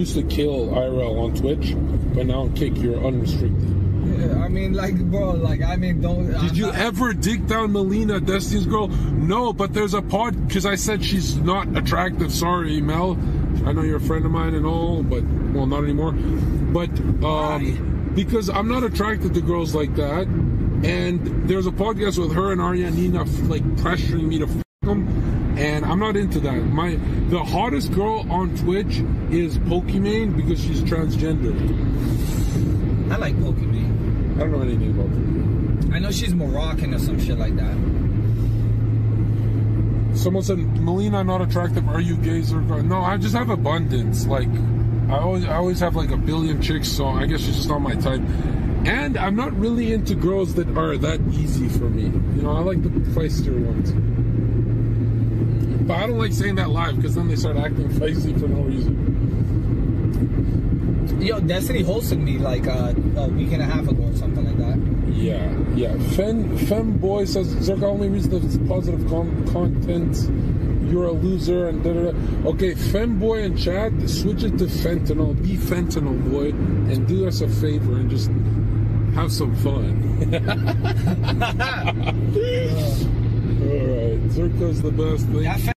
Used to kill IRL on Twitch, but now on Kick you're unrestricted. Yeah, I mean, like, bro, like, I mean, don't. Did you ever dig down Melina, Destiny's girl? No, but there's a part because I said she's not attractive. Sorry, Mel. I know you're a friend of mine and all, but well, not anymore. But because I'm not attracted to girls like that, and there's a podcast with her and Arianna like pressuring me to fuck them. And I'm not into that. The hottest girl on Twitch is Pokimane because she's transgender. I like Pokimane. I don't know anything about Pokimane. I know she's Moroccan or some shit like that. Someone said, Melina, not attractive. Are you gay, Zherka? No, I just have abundance. Like, I always have like a billion chicks, so I guess she's just not my type. And I'm not really into girls that are that easy for me. You know, I like the feistier ones. But I don't like saying that live because then they start acting feisty for no reason. Yo, Destiny hosted me like a week and a half ago or something like that. Yeah, yeah. Femboy says, Zherka, only reason it's positive content, you're a loser and da-da-da. Okay, Femboy and chat, switch it to fentanyl. Be fentanyl, boy. And do us a favor and just have some fun. All right. Zherka's the best thing.